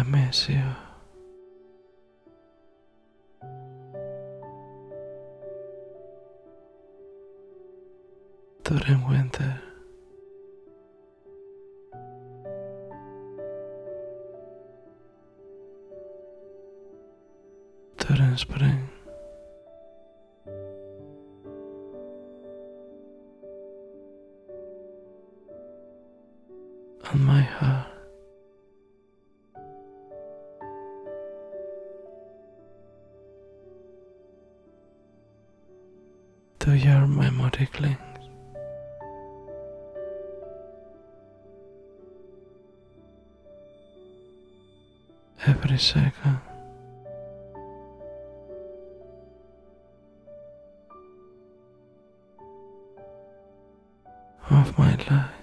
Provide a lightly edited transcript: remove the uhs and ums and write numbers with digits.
I miss you. During winter, during spring, and my heart to your memotic links. Every second, of my life.